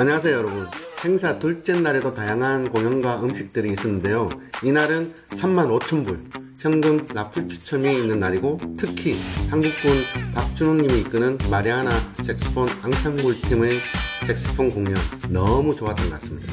안녕하세요 여러분. 행사 둘째 날에도 다양한 공연과 음식들이 있었는데요. 이날은 35,000불 현금 납품 추첨이 있는 날이고, 특히 한국군 박준호님이 이끄는 마리아나 색스폰 앙상블 팀의 색스폰 공연 너무 좋았던 것 같습니다.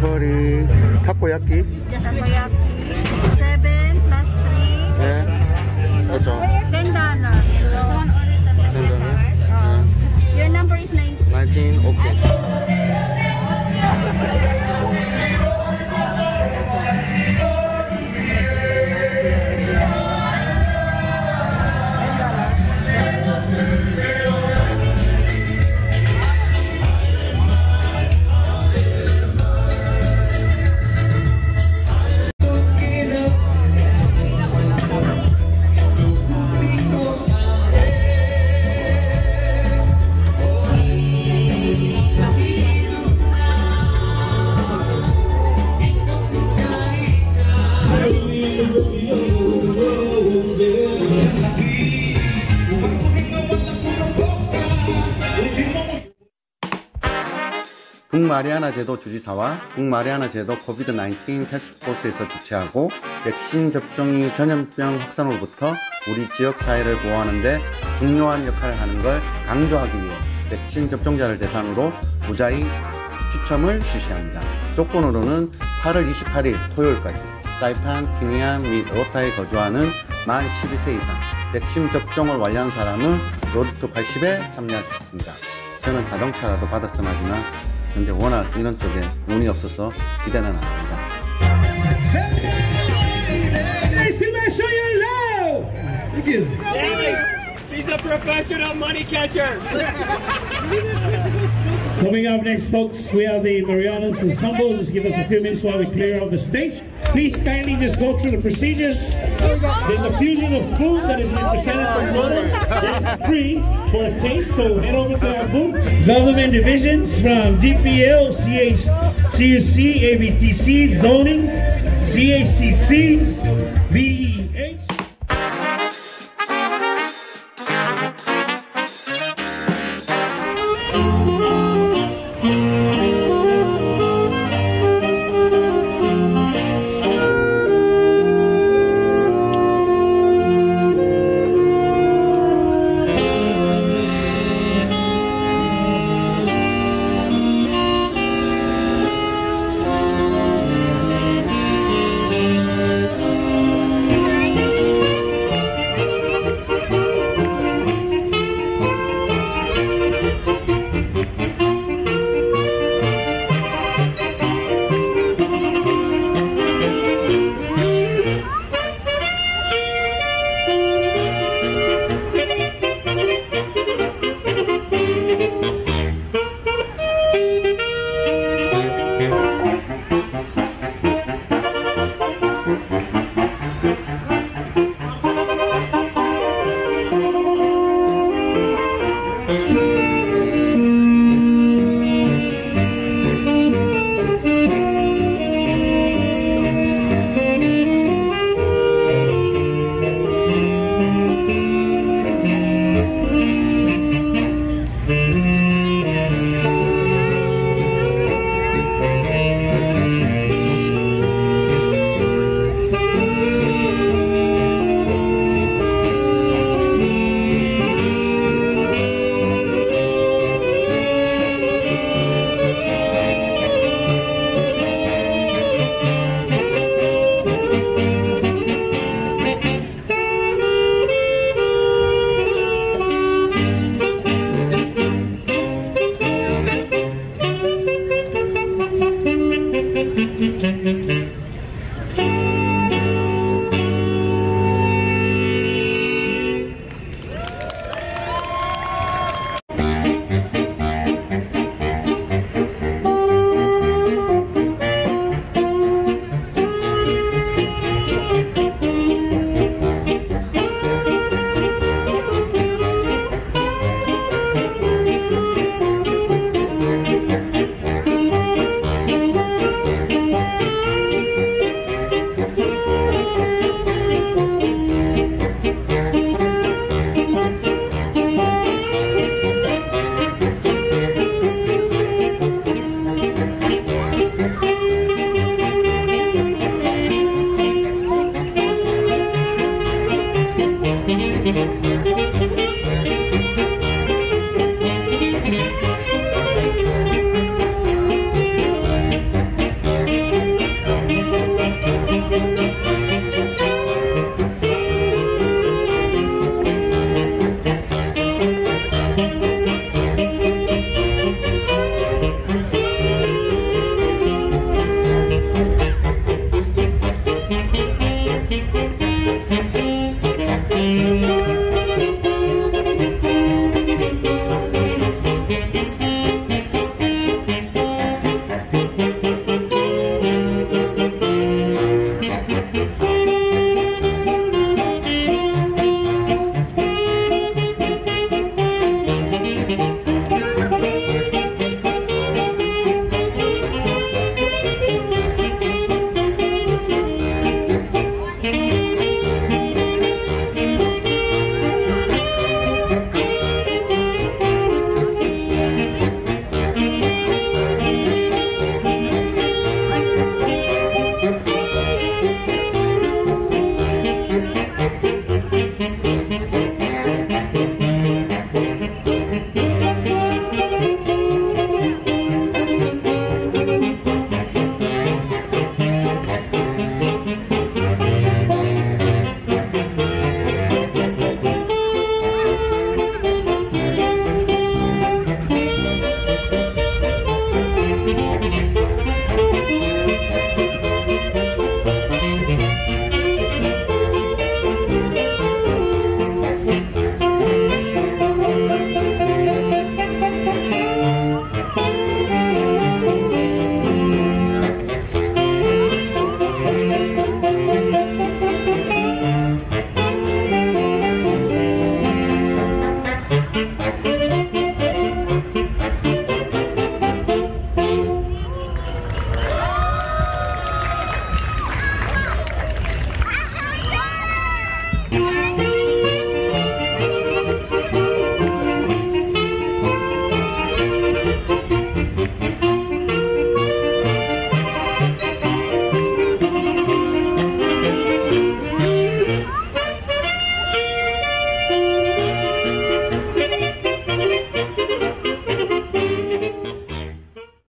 커리 타코야끼? 타코야끼 7+3 네 그렇죠. 10달러. 10달러. Your number is 19. 19, 오케이. 북마리아나 제도 주지사와 북마리아나 제도 COVID-19 테스크포스에서 주최하고, 백신 접종이 전염병 확산으로부터 우리 지역 사회를 보호하는 데 중요한 역할을 하는 걸 강조하기 위해 백신 접종자를 대상으로 무자위 추첨을 실시합니다. 조건으로는 8월 28일 토요일까지 사이판, 티니안 및 로타에 거주하는 만 12세 이상 백신 접종을 완료한 사람은 로드투 80에 참여할 수 있습니다. 저는 자동차라도 받았으면 하지만 근데 워낙 이런 쪽에 운이 없어서 기대는 안 합니다. She's a professional money catcher. Coming up next, folks, we have the Marianas Ensemble. Just give us a few minutes while we clear out the stage. Please kindly just go through the procedures. There's a fusion of food that is presented from London. That's free for a taste, so head over to our booth. Government divisions from DPL, CH, CUC, ABTC, Zoning, CHCC, BH.